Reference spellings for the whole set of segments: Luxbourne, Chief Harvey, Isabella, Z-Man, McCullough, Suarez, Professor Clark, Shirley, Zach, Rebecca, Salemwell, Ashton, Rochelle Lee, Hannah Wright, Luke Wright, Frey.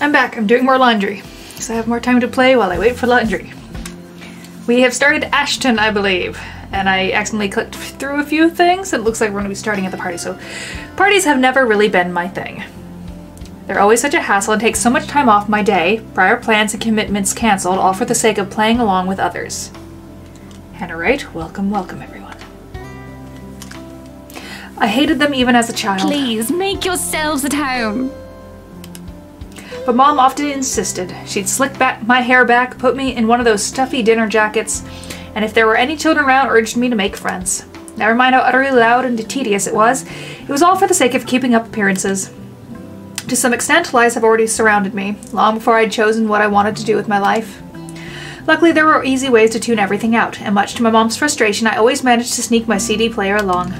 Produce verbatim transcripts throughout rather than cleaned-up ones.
I'm back. I'm doing more laundry, so I have more time to play while I wait for laundry. We have started Ashton, I believe, and I accidentally clicked through a few things. It looks like we're going to be starting at the party, so parties have never really been my thing. They're always such a hassle and take so much time off my day, prior plans and commitments cancelled, all for the sake of playing along with others. Hannah Wright, welcome, welcome everyone. I hated them even as a child. Please, make yourselves at home. But Mom often insisted. She'd slick back my hair back, put me in one of those stuffy dinner jackets, and if there were any children around, urged me to make friends. Never mind how utterly loud and tedious it was. It was all for the sake of keeping up appearances. To some extent, lies have already surrounded me, long before I'd chosen what I wanted to do with my life. Luckily, there were easy ways to tune everything out, and much to my mom's frustration, I always managed to sneak my C D player along.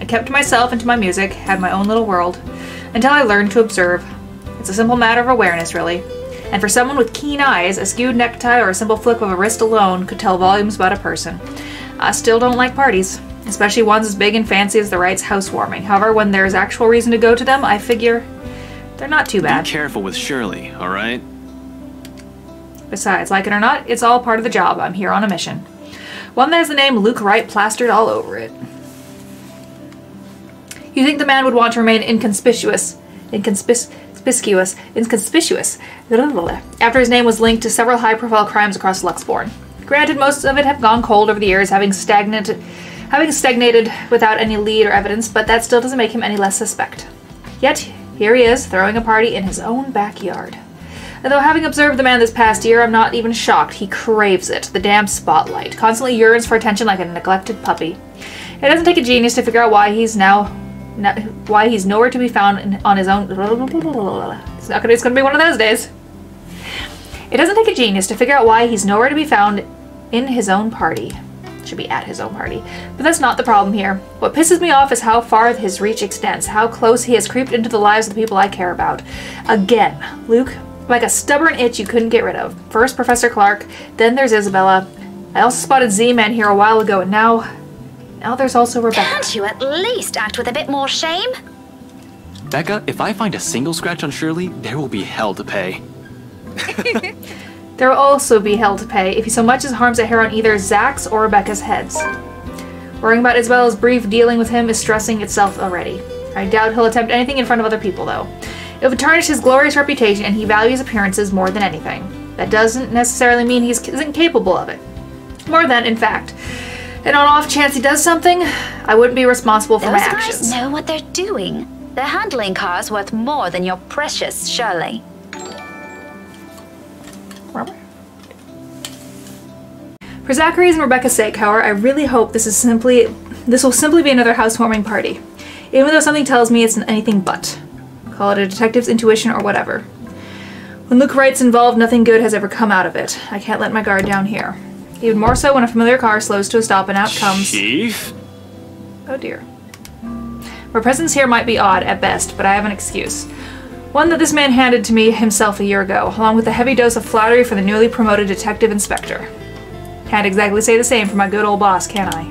I kept to myself and to my music, had my own little world, until I learned to observe. It's a simple matter of awareness, really. And for someone with keen eyes, a skewed necktie or a simple flip of a wrist alone could tell volumes about a person. I still don't like parties, especially ones as big and fancy as the Wrights' housewarming. However, when there's actual reason to go to them, I figure they're not too bad. Be careful with Shirley, all right? Besides, like it or not, it's all part of the job. I'm here on a mission. One that has the name Luke Wright plastered all over it. You think the man would want to remain inconspicuous? Inconspicuous? Inconspicuous, inconspicuous, after his name was linked to several high-profile crimes across Luxbourne. Granted, most of it have gone cold over the years, having stagnant, having stagnated without any lead or evidence, but that still doesn't make him any less suspect. Yet, here he is, throwing a party in his own backyard. And though having observed the man this past year, I'm not even shocked. He craves it, the damn spotlight, constantly yearns for attention like a neglected puppy. It doesn't take a genius to figure out why he's now... Not, why he's nowhere to be found in, on his own. It's not gonna, it's gonna be one of those days. It doesn't take a genius to figure out why he's nowhere to be found in his own party. Should be at his own party. But that's not the problem here. What pisses me off is how far his reach extends, how close he has creeped into the lives of the people I care about. Again, Luke, like a stubborn itch you couldn't get rid of. First Professor Clark, then there's Isabella. I also spotted Z-Man here a while ago, and now... Now there's also Rebecca. Can't you at least act with a bit more shame? Becca, if I find a single scratch on Shirley, there will be hell to pay. There will also be hell to pay if he so much as harms a hair on either Zach's or Rebecca's heads. Worrying about Isabella's brief dealing with him is stressing itself already. I doubt he'll attempt anything in front of other people, though. It would tarnish his glorious reputation, and he values appearances more than anything. That doesn't necessarily mean he isn't capable of it. More than, in fact. And on off chance he does something, I wouldn't be responsible for my actions. Those guys know what they're doing. They're handling cars worth more than your precious Shirley. For Zachary's and Rebecca's sake, however, I really hope this is simply this will simply be another housewarming party, even though something tells me it's anything but. Call it a detective's intuition or whatever. When Luke Wright's involved, nothing good has ever come out of it. I can't let my guard down here. Even more so when a familiar car slows to a stop and out comes... Chief? Oh dear. My presence here might be odd at best, but I have an excuse. One that this man handed to me himself a year ago, along with a heavy dose of flattery for the newly promoted detective inspector. Can't exactly say the same for my good old boss, can I?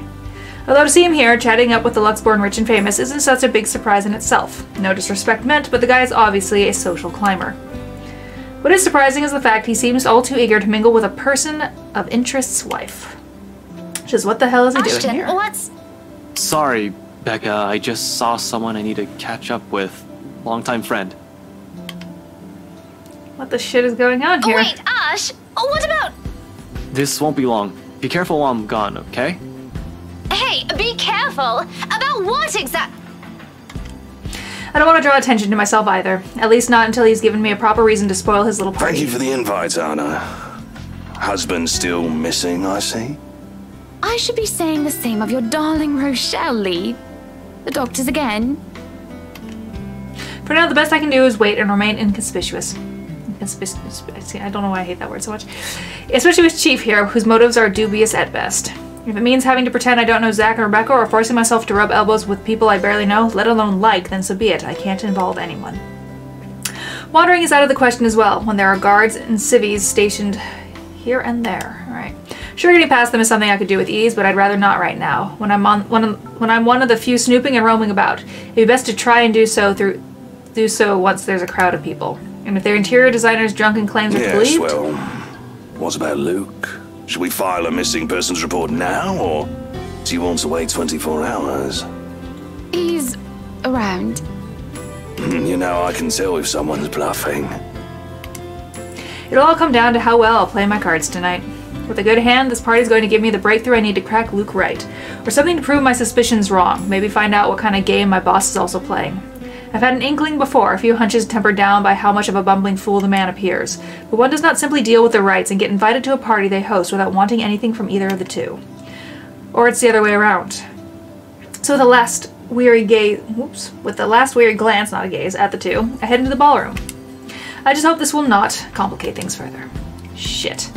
Although to see him here, chatting up with the Luxbourne rich and famous isn't such a big surprise in itself. No disrespect meant, but the guy is obviously a social climber. What is surprising is the fact he seems all too eager to mingle with a person of interest's wife. Which is, what the hell is he Ashton, doing here? What's... Sorry, Becca, I just saw someone I need to catch up with. Longtime friend. What the shit is going on here? Wait, Ash, what about... This won't be long. Be careful while I'm gone, okay? Hey, be careful! About what exactly? I don't want to draw attention to myself either. At least not until he's given me a proper reason to spoil his little party. Thank you for the invite, Anna. Husband still missing, I see. I should be saying the same of your darling Rochelle Lee. The doctors again. For now, the best I can do is wait and remain inconspicuous. Inconspicuous. I don't know why I hate that word so much. Especially with Chief here, whose motives are dubious at best. If it means having to pretend I don't know Zach or Rebecca, or forcing myself to rub elbows with people I barely know, let alone like, then so be it. I can't involve anyone. Wandering is out of the question as well, when there are guards and civvies stationed here and there. Alright. Sure, getting past them is something I could do with ease, but I'd rather not right now. When I'm on, when I'm, when I'm one of the few snooping and roaming about, it'd be best to try and do so through do so once there's a crowd of people. And if their interior designer's drunken claims are believed? Yes, well, what about Luke? Should we file a missing persons report now, or do you want to wait twenty-four hours? He's around. You know, I can tell if someone's bluffing. It'll all come down to how well I'll play my cards tonight. With a good hand, this party's going to give me the breakthrough I need to crack Luke Wright, or something to prove my suspicions wrong, maybe find out what kind of game my boss is also playing. I've had an inkling before, a few hunches tempered down by how much of a bumbling fool the man appears, but one does not simply deal with their rights and get invited to a party they host without wanting anything from either of the two. Or it's the other way around. So with the last weary gaze, whoops, with the last weary glance, not a gaze, at the two, I head into the ballroom. I just hope this will not complicate things further. Shit.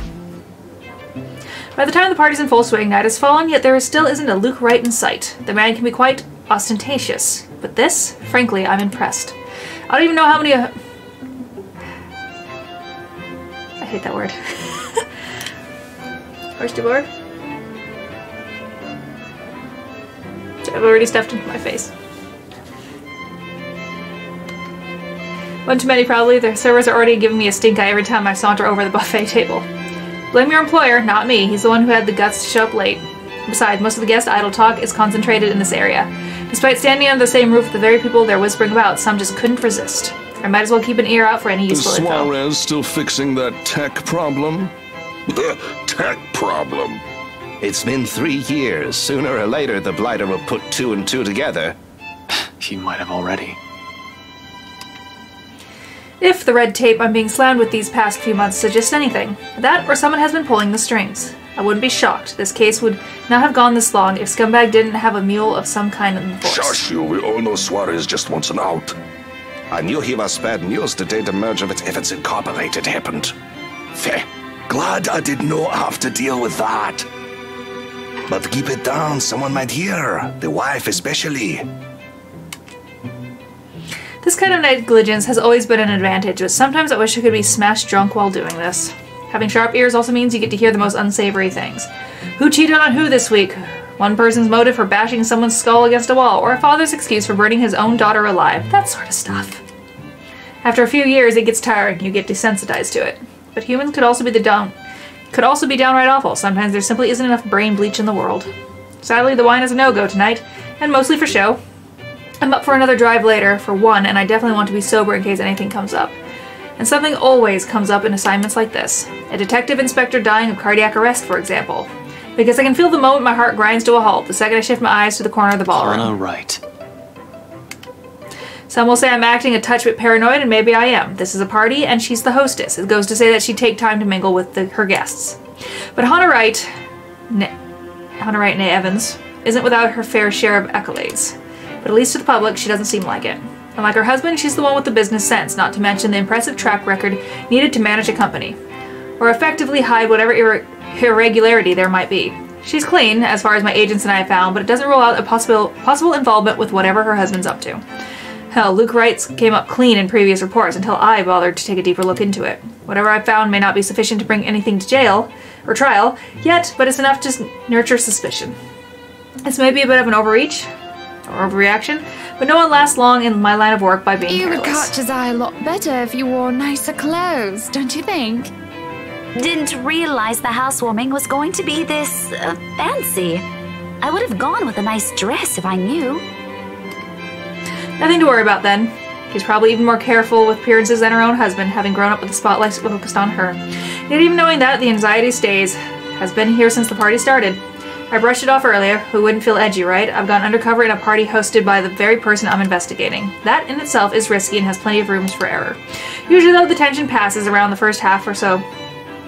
By the time the party's in full swing, night has fallen, yet there still isn't a Luke Wright in sight. The man can be quite ostentatious, but this, frankly, I'm impressed. I don't even know how many... Uh... I hate that word. Horse de board? I've already stuffed into my face. One too many, probably. The servers are already giving me a stink eye every time I saunter over the buffet table. Blame your employer, not me. He's the one who had the guts to show up late. Besides, most of the guest idle talk is concentrated in this area. Despite standing under the same roof with the very people they're whispering about, some just couldn't resist. I might as well keep an ear out for any useful info. Is Suarez still fixing that tech problem? The tech problem? It's been three years. Sooner or later, the blighter will put two and two together. He might have already. If the red tape I'm being slammed with these past few months suggests anything, that or someone has been pulling the strings. I wouldn't be shocked. This case would not have gone this long if Scumbag didn't have a mule of some kind in the force. Shush you, we all know Suarez just wants an out. I knew he was bad news the day the merge of its efforts incorporated happened. Fair. Glad I did not have to deal with that. But keep it down, someone might hear. The wife especially. This kind of negligence has always been an advantage, but sometimes I wish I could be smashed drunk while doing this. Having sharp ears also means you get to hear the most unsavory things. Who cheated on who this week? One person's motive for bashing someone's skull against a wall, or a father's excuse for burning his own daughter alive. That sort of stuff. After a few years, it gets tiring. You get desensitized to it. But humans could also be the down, could also be downright awful. Sometimes there simply isn't enough brain bleach in the world. Sadly, the wine is a no-go tonight, and mostly for show. I'm up for another drive later, for one, and I definitely want to be sober in case anything comes up. And something always comes up in assignments like this. A detective inspector dying of cardiac arrest, for example. Because I can feel the moment my heart grinds to a halt the second I shift my eyes to the corner of the ballroom. All right. Some will say I'm acting a touch bit paranoid, and maybe I am. This is a party, and she's the hostess. It goes to say that she'd take time to mingle with the, her guests. But Hannah Wright, Hannah Wright nay Evans, isn't without her fair share of accolades. But at least to the public, she doesn't seem like it. And like her husband, she's the one with the business sense, not to mention the impressive track record needed to manage a company, or effectively hide whatever ir irregularity there might be. She's clean, as far as my agents and I found, but it doesn't rule out a possible, possible involvement with whatever her husband's up to. Hell, Luke Wright's came up clean in previous reports until I bothered to take a deeper look into it. Whatever I found may not be sufficient to bring anything to jail, or trial, yet, but it's enough to nurture suspicion. This may be a bit of an overreach, or overreaction, but no one lasts long in my line of work by being careless. You would catch his eye a lot better if you wore nicer clothes, don't you think? Didn't realize the housewarming was going to be this uh, fancy. I would have gone with a nice dress if I knew. Nothing to worry about then. She's probably even more careful with appearances than her own husband, having grown up with the spotlight focused on her. Yet even knowing that, the anxiety stays. Has been here since the party started. I brushed it off earlier. Who wouldn't feel edgy, right? I've gone undercover in a party hosted by the very person I'm investigating. That in itself is risky and has plenty of rooms for error. Usually though, the tension passes around the first half or so,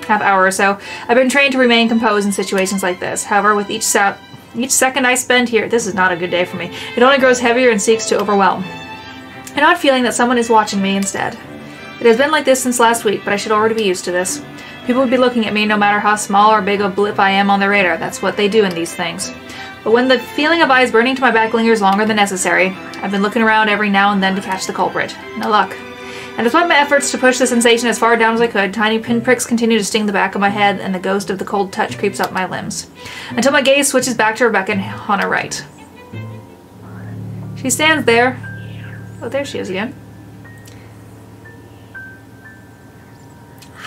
half hour or so. I've been trained to remain composed in situations like this. However, with each, so each second I spend here, this is not a good day for me. It only grows heavier and seeks to overwhelm. An odd feeling that someone is watching me instead. It has been like this since last week, but I should already be used to this. People would be looking at me no matter how small or big a blip I am on their radar. That's what they do in these things. But when the feeling of eyes burning to my back lingers longer than necessary, I've been looking around every now and then to catch the culprit. No luck. And despite my efforts to push the sensation as far down as I could, tiny pinpricks continue to sting the back of my head, and the ghost of the cold touch creeps up my limbs. Until my gaze switches back to Rebecca and Hannah Wright. She stands there. Oh, there she is again.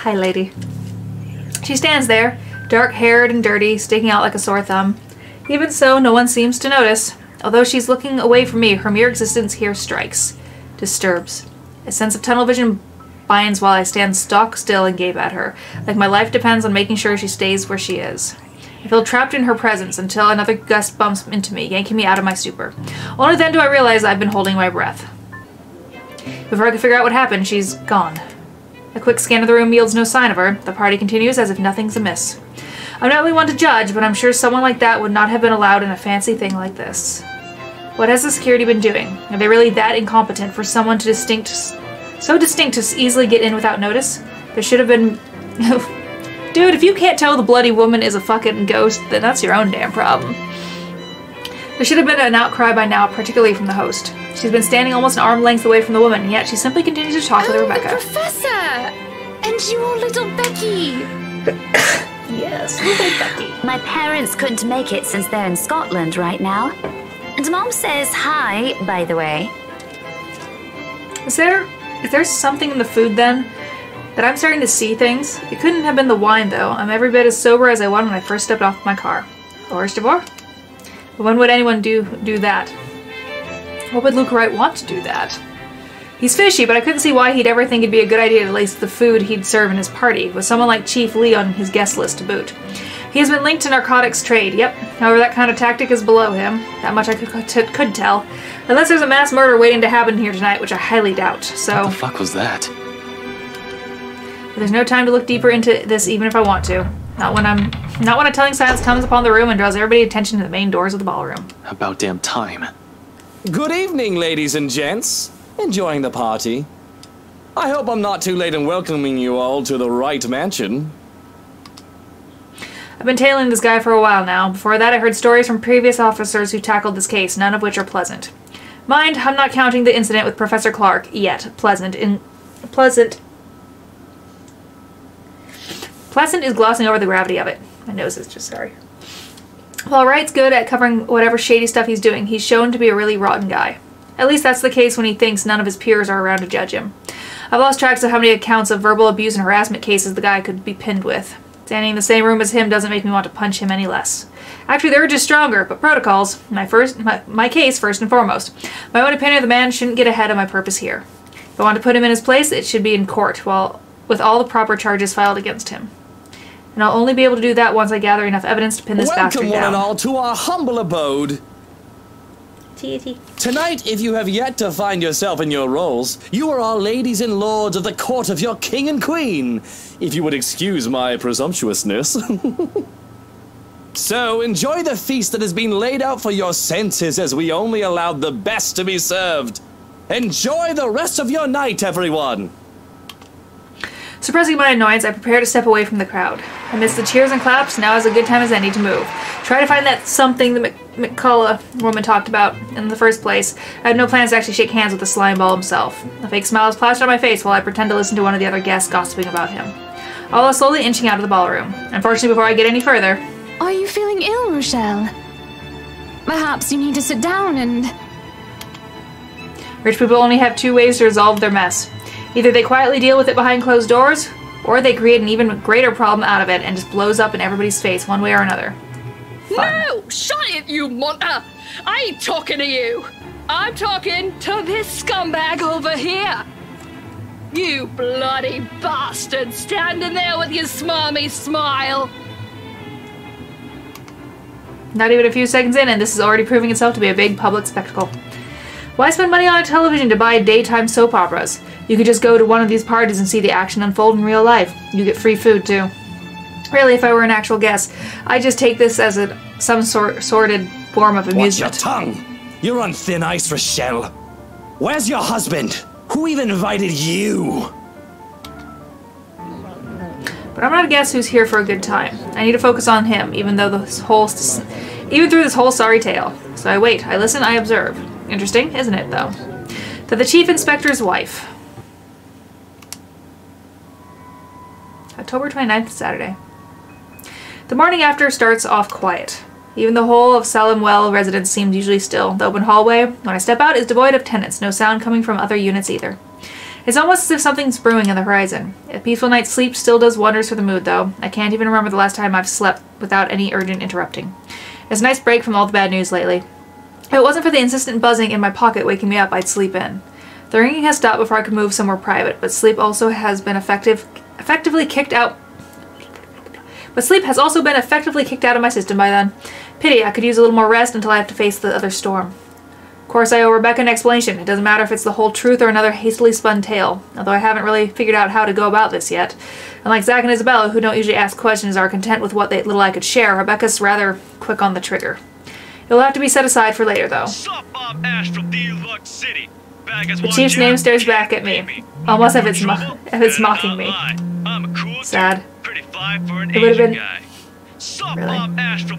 Hi, lady. She stands there, dark-haired and dirty, sticking out like a sore thumb. Even so, no one seems to notice. Although she's looking away from me, her mere existence here strikes, disturbs. A sense of tunnel vision binds while I stand stock still and gape at her, like my life depends on making sure she stays where she is. I feel trapped in her presence until another gust bumps into me, yanking me out of my stupor. Only then do I realize I've been holding my breath. Before I can figure out what happened, she's gone. A quick scan of the room yields no sign of her. The party continues as if nothing's amiss. I'm not really one to judge, but I'm sure someone like that would not have been allowed in a fancy thing like this. What has the security been doing? Are they really that incompetent for someone to distinct, so distinct to easily get in without notice? There should have been... Dude, if you can't tell the bloody woman is a fucking ghost, then that's your own damn problem. There should have been an outcry by now, particularly from the host. She's been standing almost an arm's length away from the woman, and yet she simply continues to talk oh, with Rebecca. The professor! And you all little Becky! Yes, Becky. My parents couldn't make it since they're in Scotland right now. And Mom says hi, by the way. Is there, is there something in the food then? That I'm starting to see things? It couldn't have been the wine though. I'm every bit as sober as I was when I first stepped off my car. First of all, when would anyone do, do that? What would Luke Wright want to do that? He's fishy, but I couldn't see why he'd ever think it'd be a good idea to lace the food he'd serve in his party, with someone like Chief Lee on his guest list to boot. He has been linked to narcotics trade, yep. However, that kind of tactic is below him. That much I could, could, could tell. Unless there's a mass murder waiting to happen here tonight, which I highly doubt, so... What the fuck was that? But there's no time to look deeper into this even if I want to. Not when I'm... Not when a telling silence comes upon the room and draws everybody's attention to the main doors of the ballroom. About damn time. Good evening, ladies and gents. Enjoying the party. I hope I'm not too late in welcoming you all to the Wright mansion. I've been tailing this guy for a while now. Before that, I heard stories from previous officers who tackled this case, none of which are pleasant. Mind, I'm not counting the incident with Professor Clark yet. Pleasant in... Pleasant... Pleasant is glossing over the gravity of it. My nose is just sorry. While Wright's good at covering whatever shady stuff he's doing, he's shown to be a really rotten guy. At least that's the case when he thinks none of his peers are around to judge him. I've lost track of how many accounts of verbal abuse and harassment cases the guy could be pinned with. Standing in the same room as him doesn't make me want to punch him any less. Actually, they're just stronger, but protocols, my first, my, my case first and foremost. My own opinion of the man shouldn't get ahead of my purpose here. If I want to put him in his place, it should be in court, while, with all the proper charges filed against him. And I'll only be able to do that once I gather enough evidence to pin this bastard down. Welcome one and all to our humble abode. Tonight, if you have yet to find yourself in your roles, you are our ladies and lords of the court of your king and queen, if you would excuse my presumptuousness. So enjoy the feast that has been laid out for your senses, as we only allowed the best to be served. Enjoy the rest of your night, everyone. Suppressing my annoyance, I prepare to step away from the crowd. Amidst the cheers and claps, now is a good time as any to move. Try to find that something the McCullough woman talked about in the first place. I had no plans to actually shake hands with the slime ball himself. A fake smile is plastered on my face while I pretend to listen to one of the other guests gossiping about him. All are slowly inching out of the ballroom. Unfortunately, before I get any further... Are you feeling ill, Rochelle? Perhaps you need to sit down and... Rich people only have two ways to resolve their mess. Either they quietly deal with it behind closed doors, or they create an even greater problem out of it and just blows up in everybody's face one way or another. Fun. No! Shut it, you monster! I ain't talking to you! I'm talking to this scumbag over here! You bloody bastard standing there with your smarmy smile! Not even a few seconds in, and this is already proving itself to be a big public spectacle. Why spend money on a television to buy daytime soap operas? You could just go to one of these parties and see the action unfold in real life. You get free food, too. Really, if I were an actual guest, I'd just take this as a some sort sordid form of amusement. Watch your tongue! You're on thin ice, Rochelle. Where's your husband? Who even invited you? But I'm not a guest who's here for a good time. I need to focus on him, even though this whole, even through this whole sorry tale. So I wait, I listen, I observe. Interesting, isn't it, though? To the chief inspector's wife. October twenty-ninth, Saturday. The morning after starts off quiet. Even the whole of Salemwell residence seems usually still. The open hallway, when I step out, is devoid of tenants, no sound coming from other units either. It's almost as if something's brewing on the horizon. A peaceful night's sleep still does wonders for the mood, though. I can't even remember the last time I've slept without any urgent interrupting. It's a nice break from all the bad news lately. If it wasn't for the insistent buzzing in my pocket waking me up, I'd sleep in. The ringing has stopped before I could move somewhere private, but sleep also has been effective, effectively kicked out. But sleep has also been effectively kicked out of my system by then. Pity, I could use a little more rest until I have to face the other storm. Of course, I owe Rebecca an explanation. It doesn't matter if it's the whole truth or another hastily spun tale, although I haven't really figured out how to go about this yet. Unlike Zach and Isabella, who don't usually ask questions or are content with what they, little I could share, Rebecca's rather quick on the trigger. It'll have to be set aside for later, though. Sup, I'm Ash from Deluxe City. The chief's name stares back at me, almost if it's, mo if it's mocking me. Sad. It would have been... Really.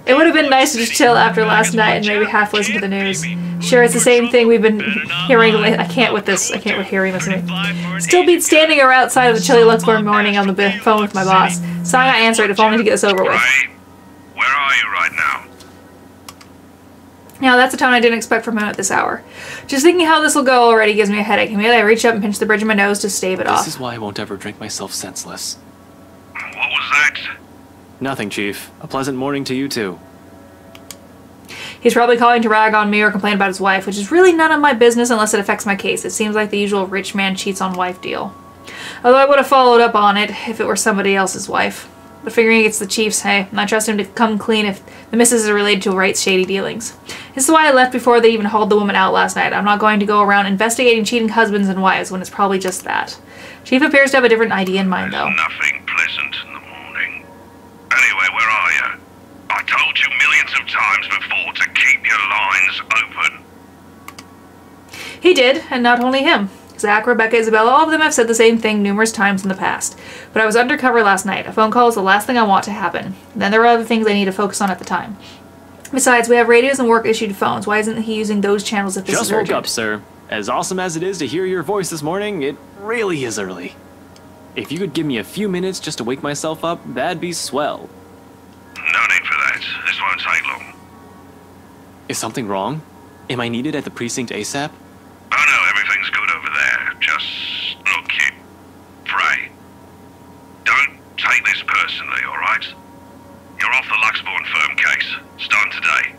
It would have been nice to just chill after last night and maybe half listen to the news. Sure, it's the same thing we've been hearing. I can't with this. I can't with hearing this. Still beat standing around outside of the chilly Luxbourne morning on the phone with my boss. Sighing, I answered, if only to get this over with. Where are you right now? Now, that's a tone I didn't expect from him at this hour. Just thinking how this will go already gives me a headache. Immediately, I reach up and pinch the bridge of my nose to stave it off. This is why I won't ever drink myself senseless. What was that? Nothing, Chief. A pleasant morning to you, too. He's probably calling to rag on me or complain about his wife, which is really none of my business unless it affects my case. It seems like the usual rich man cheats on wife deal. Although I would have followed up on it if it were somebody else's wife. But figuring it's the Chief's, hey, and I trust him to come clean if the missus is related to Wright's shady dealings. This is why I left before they even hauled the woman out last night. I'm not going to go around investigating cheating husbands and wives when it's probably just that. Chief appears to have a different idea in mind, though. Nothing pleasant in the morning. Anyway, where are you? I told you millions of times before to keep your lines open. He did, and not only him. Zach, Rebecca, Isabella, all of them have said the same thing numerous times in the past. But I was undercover last night. A phone call is the last thing I want to happen. And then there are other things I need to focus on at the time. Besides, we have radios and work-issued phones. Why isn't he using those channels if this is urgent? Just woke up, sir. As awesome as it is to hear your voice this morning, it really is early. If you could give me a few minutes just to wake myself up, that'd be swell. No need for that. This won't take long. Is something wrong? Am I needed at the precinct ASAP? Oh no, everything's good over there. Just look, kid. Frey. Don't take this personally, alright? You're off the Luxbourne firm case. Start today.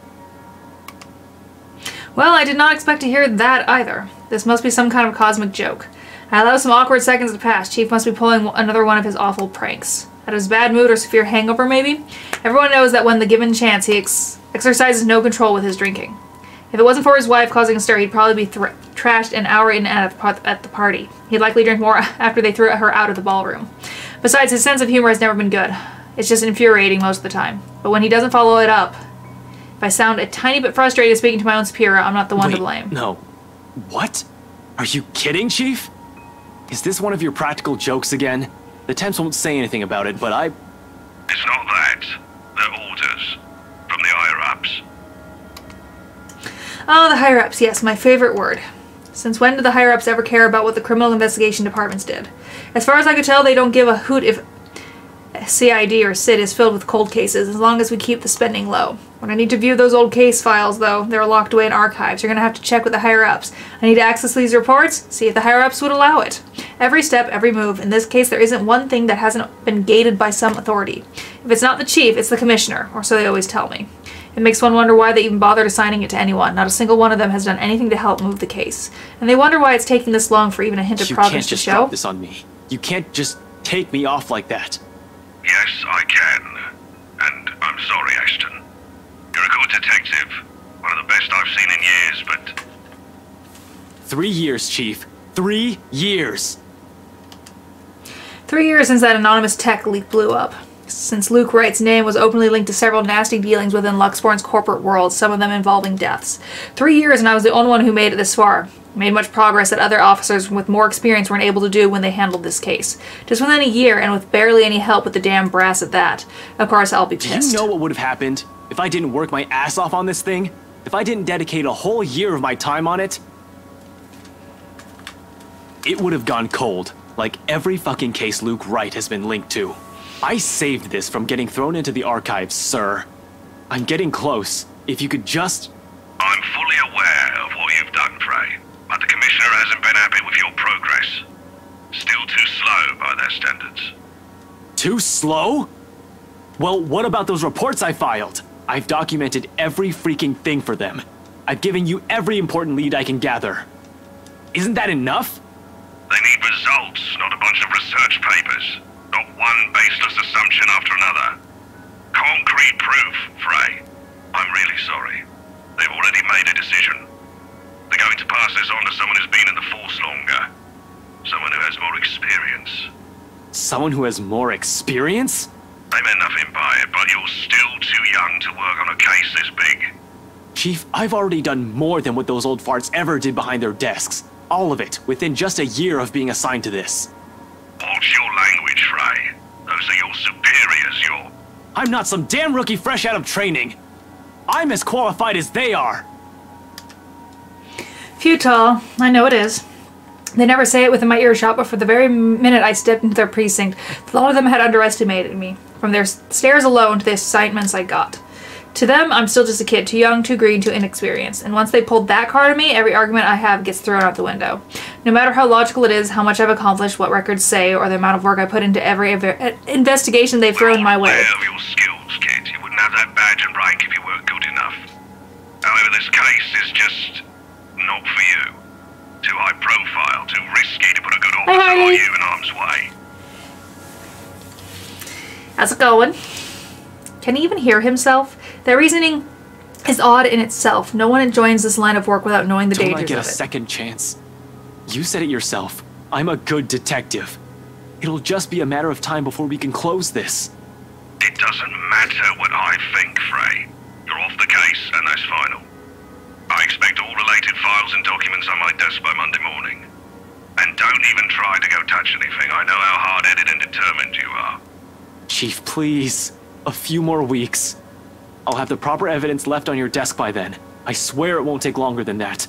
Well, I did not expect to hear that either. This must be some kind of cosmic joke. I allowed some awkward seconds to pass. Chief must be pulling another one of his awful pranks. Out of his bad mood or severe hangover, maybe? Everyone knows that when the given chance, he ex exercises no control with his drinking. If it wasn't for his wife causing a stir, he'd probably be thr trashed an hour in and out of the at the party. He'd likely drink more after they threw her out of the ballroom. Besides, his sense of humor has never been good. It's just infuriating most of the time. But when he doesn't follow it up, if I sound a tiny bit frustrated speaking to my own superior, I'm not the one Wait, to blame. No. What? Are you kidding, Chief? Is this one of your practical jokes again? The temps won't say anything about it, but I... It's not that. They're orders. From the higher-ups. Oh, the higher-ups, yes, my favorite word. Since when did the higher-ups ever care about what the criminal investigation departments did? As far as I could tell, they don't give a hoot if C I D or C I D is filled with cold cases, as long as we keep the spending low. When I need to view those old case files, though, they're locked away in archives. You're going to have to check with the higher-ups. I need to access these reports, see if the higher-ups would allow it. Every step, every move. In this case, there isn't one thing that hasn't been gated by some authority. If it's not the chief, it's the commissioner, or so they always tell me. It makes one wonder why they even bothered assigning it to anyone. Not a single one of them has done anything to help move the case. And they wonder why it's taking this long for even a hint of progress to show. You can't just drop this on me. You can't just take me off like that. Yes, I can. And I'm sorry, Ashton. You're a good detective. One of the best I've seen in years, but... Three years, Chief. Three years! Three years since that anonymous tech leak blew up. Since Luke Wright's name was openly linked to several nasty dealings within Luxbourne's corporate world, some of them involving deaths. Three years and I was the only one who made it this far. Made much progress that other officers with more experience weren't able to do when they handled this case. Just within a year, and with barely any help with the damn brass at that. Of course, I'll be pissed. Do you know what would have happened if I didn't work my ass off on this thing? If I didn't dedicate a whole year of my time on it? It would have gone cold, like every fucking case Luke Wright has been linked to. I saved this from getting thrown into the archives, sir. I'm getting close. If you could just... I'm fully aware of what you've done, Frey. But the Commissioner hasn't been happy with your progress. slow by their standards. Too slow? Well, what about those reports I filed? I've documented every freaking thing for them. I've given you every important lead I can gather. Isn't that enough? They need results, not a bunch of research papers. Not one baseless assumption after another. Concrete proof, Frey. I'm really sorry. They've already made a decision. They're going to pass this on to someone who's been in the Force longer. Someone who has more experience. Someone who has more experience? They meant nothing by it, but you're still too young to work on a case this big. Chief, I've already done more than what those old farts ever did behind their desks. All of it, within just a year of being assigned to this. Watch your language, Frey. Those are your superiors, your... I'm not some damn rookie fresh out of training. I'm as qualified as they are. Futile. I know it is. They never say it within my earshot, but for the very minute I stepped into their precinct, all of them had underestimated me. From their stares alone to the assignments I got. To them, I'm still just a kid, too young, too green, too inexperienced. And once they pulled that card on me, every argument I have gets thrown out the window. No matter how logical it is, how much I've accomplished, what records say, or the amount of work I put into every investigation they've thrown my way. Well, your skills, kid. You wouldn't have that badge and rank if you weren't good enough. However, this case is just not for you. Too high profile, too risky to put a good officer on you in harm's way. How's it going? Can he even hear himself? Their reasoning is odd in itself. No one joins this line of work without knowing the dangers of it. Don't I get a second chance? You said it yourself. I'm a good detective. It'll just be a matter of time before we can close this. It doesn't matter what I think, Frey. You're off the case, and that's final. I expect all related files and documents on my desk by Monday morning. And don't even try to go touch anything. I know how hard-headed and determined you are. Chief, please. A few more weeks. I'll have the proper evidence left on your desk by then. I swear it won't take longer than that.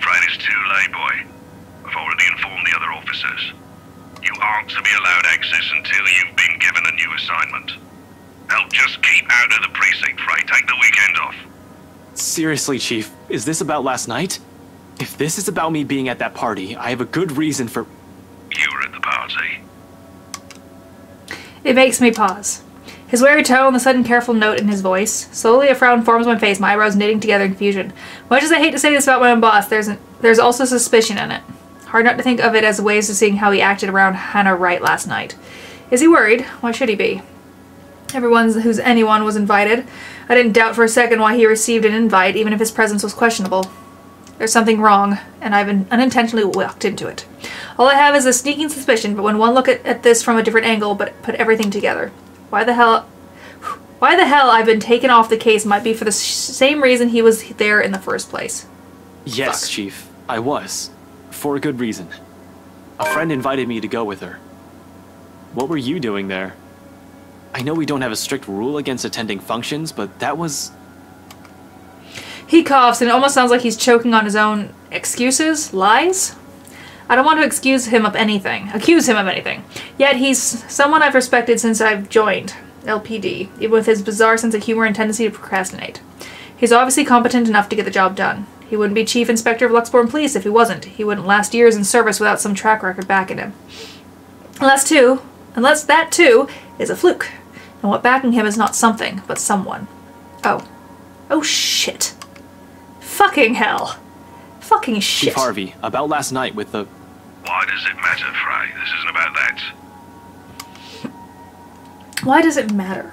Friday's too late, boy. I've already informed the other officers. You aren't to be allowed access until you've been given a new assignment. Now just keep out of the precinct, Frey. Take the weekend off. Seriously, Chief, is this about last night? If this is about me being at that party, I have a good reason for... You were at the party. It makes me pause. His wary tone, the sudden careful note in his voice. Slowly a frown forms my face, my eyebrows knitting together in fusion. Much as I hate to say this about my own boss, there's, an, there's also suspicion in it. Hard not to think of it as ways of seeing how he acted around Hannah Wright last night. Is he worried? Why should he be? Everyone who's anyone was invited. I didn't doubt for a second why he received an invite, even if his presence was questionable. There's something wrong, and I've unintentionally walked into it. All I have is a sneaking suspicion, but when one look at, at this from a different angle, but put everything together. Why the hell... Why the hell I've been taken off the case might be for the same reason he was there in the first place. Yes, Fuck. Chief. I was. For a good reason. A friend invited me to go with her. What were you doing there? I know we don't have a strict rule against attending functions, but that was... He coughs, and it almost sounds like he's choking on his own excuses, lies. I don't want to excuse him of anything, accuse him of anything. Yet he's someone I've respected since I've joined L P D, even with his bizarre sense of humor and tendency to procrastinate. He's obviously competent enough to get the job done. He wouldn't be Chief Inspector of Luxbourne Police if he wasn't. He wouldn't last years in service without some track record backing him. Unless, too, unless that, too, is a fluke. And what backing him is not something, but someone. Oh. Oh shit. Fucking hell. Fucking shit. Chief Harvey, about last night with the... Why does it matter, Frey? This isn't about that. Why does it matter?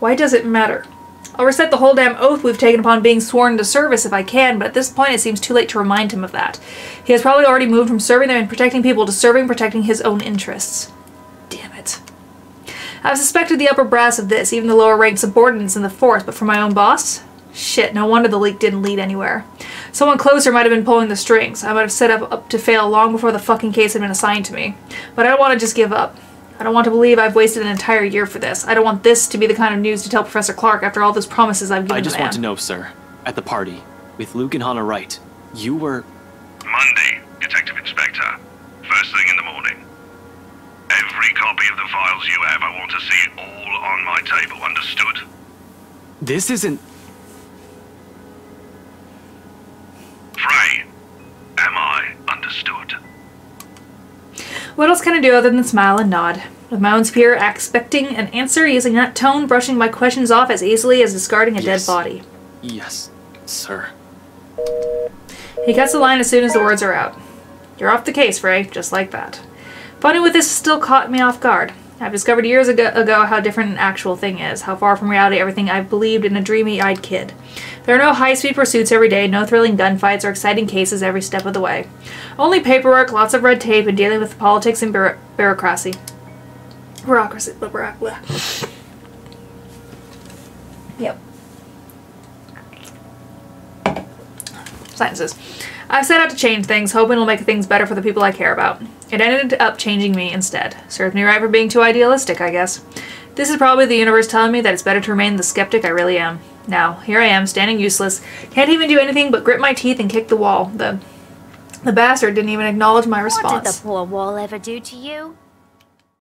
Why does it matter? I'll reset the whole damn oath we've taken upon being sworn to service if I can, but at this point it seems too late to remind him of that. He has probably already moved from serving them and protecting people to serving protecting his own interests. Damn it. I've suspected the upper brass of this, even the lower-ranked subordinates in the force, but for my own boss? Shit, no wonder the leak didn't lead anywhere. Someone closer might have been pulling the strings. I might have set up, up to fail long before the fucking case had been assigned to me. But I don't want to just give up. I don't want to believe I've wasted an entire year for this. I don't want this to be the kind of news to tell Professor Clark after all those promises I've given him. I just want to know, sir, at the party, with Luke and Hannah Wright, you were... Monday, Detective Inspector. First thing in the morning. Every copy of the files you have, I want to see it all on my table, understood? This isn't... Frey, am I understood? What else can going to do other than smile and nod. With my own superior expecting an answer, using that tone, brushing my questions off as easily as discarding a yes. dead body. Yes, sir. He cuts the line as soon as the words are out. You're off the case, Frey, just like that. Funny with this still caught me off guard. I've discovered years ago, ago how different an actual thing is, how far from reality everything I've believed in a dreamy-eyed kid. There are no high-speed pursuits every day, no thrilling gunfights or exciting cases every step of the way. Only paperwork, lots of red tape, and dealing with politics and bureau bureaucracy. Bureaucracy. Blah, blah, blah. Yep. Sentences. I've set out to change things, hoping it'll make things better for the people I care about. It ended up changing me instead. Served me right for being too idealistic, I guess. This is probably the universe telling me that it's better to remain the skeptic I really am. Now, here I am, standing useless. Can't even do anything but grip my teeth and kick the wall. The, the bastard didn't even acknowledge my response. What did the poor wall ever do to you?